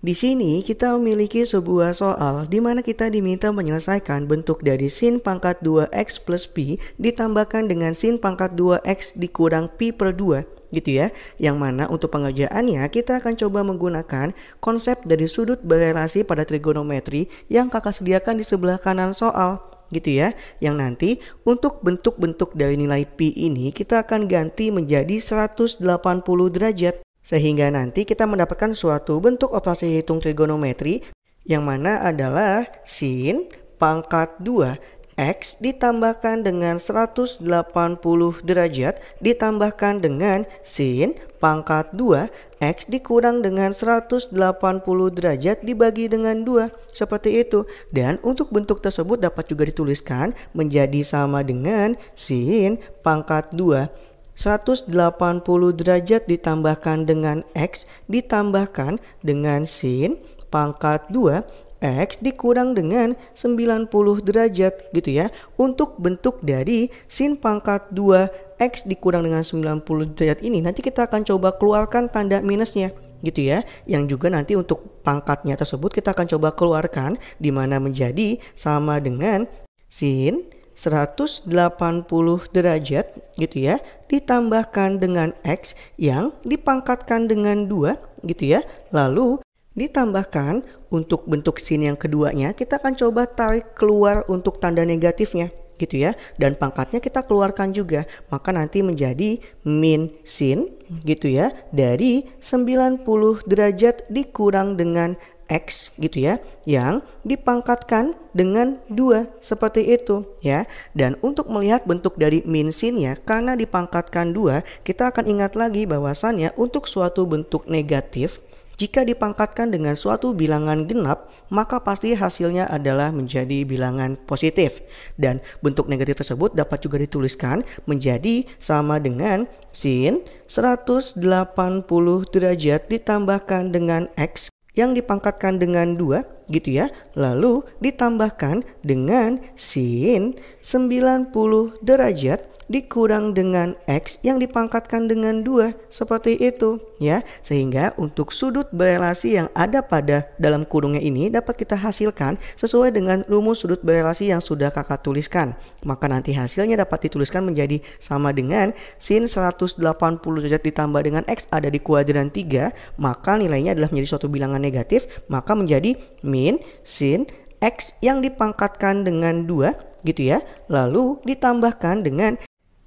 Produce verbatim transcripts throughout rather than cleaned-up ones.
Di sini kita memiliki sebuah soal di mana kita diminta menyelesaikan bentuk dari sin pangkat dua x plus pi ditambahkan dengan sin pangkat dua x dikurang pi per dua gitu ya. Yang mana untuk pengerjaannya kita akan coba menggunakan konsep dari sudut berelasi pada trigonometri yang kakak sediakan di sebelah kanan soal gitu ya. Yang nanti untuk bentuk-bentuk dari nilai pi ini kita akan ganti menjadi seratus delapan puluh derajat. Sehingga nanti kita mendapatkan suatu bentuk operasi hitung trigonometri yang mana adalah sin pangkat dua x ditambahkan dengan seratus delapan puluh derajat ditambahkan dengan sin pangkat dua x dikurang dengan seratus delapan puluh derajat dibagi dengan dua seperti itu. Dan untuk bentuk tersebut dapat juga dituliskan menjadi sama dengan sin pangkat dua seratus delapan puluh derajat ditambahkan dengan X ditambahkan dengan sin pangkat dua X dikurang dengan sembilan puluh derajat gitu ya. Untuk bentuk dari sin pangkat dua X dikurang dengan sembilan puluh derajat ini nanti kita akan coba keluarkan tanda minusnya gitu ya. Yang juga nanti untuk pangkatnya tersebut kita akan coba keluarkan dimana menjadi sama dengan sin seratus delapan puluh derajat gitu ya ditambahkan dengan X yang dipangkatkan dengan dua gitu ya. Lalu ditambahkan untuk bentuk sin yang keduanya kita akan coba tarik keluar untuk tanda negatifnya gitu ya. Dan pangkatnya kita keluarkan juga, maka nanti menjadi min sin gitu ya dari sembilan puluh derajat dikurang dengan X gitu ya yang dipangkatkan dengan dua seperti itu ya. Dan untuk melihat bentuk dari min sinnya karena dipangkatkan dua kita akan ingat lagi bahwasannya untuk suatu bentuk negatif jika dipangkatkan dengan suatu bilangan genap maka pasti hasilnya adalah menjadi bilangan positif. Dan bentuk negatif tersebut dapat juga dituliskan menjadi sama dengan sin seratus delapan puluh derajat ditambahkan dengan X yang dipangkatkan dengan dua gitu ya. Lalu ditambahkan dengan sin sembilan puluh derajat dikurang dengan X yang dipangkatkan dengan dua seperti itu ya. Sehingga untuk sudut berelasi yang ada pada dalam kurungnya ini dapat kita hasilkan sesuai dengan rumus sudut berelasi yang sudah kakak tuliskan. Maka nanti hasilnya dapat dituliskan menjadi sama dengan sin seratus delapan puluh derajat ditambah dengan X ada di kuadran tiga, maka nilainya adalah menjadi suatu bilangan negatif, maka menjadi min sin X yang dipangkatkan dengan dua gitu ya. Lalu ditambahkan dengan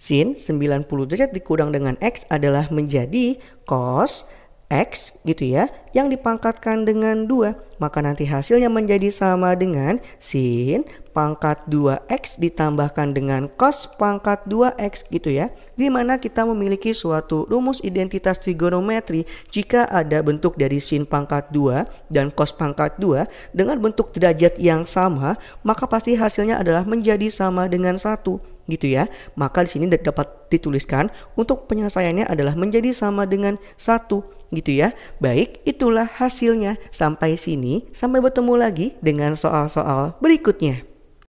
sin sembilan puluh derajat dikurang dengan X adalah menjadi cos X gitu ya yang dipangkatkan dengan dua, maka nanti hasilnya menjadi sama dengan sin pangkat dua X ditambahkan dengan cos pangkat dua X gitu ya. Dimana kita memiliki suatu rumus identitas trigonometri jika ada bentuk dari sin pangkat dua dan cos pangkat dua dengan bentuk derajat yang sama maka pasti hasilnya adalah menjadi sama dengan satu gitu ya. Maka di sini dapat dituliskan untuk penyelesaiannya adalah menjadi sama dengan satu gitu ya. Baik, itulah hasilnya. Sampai sini, sampai bertemu lagi dengan soal-soal berikutnya.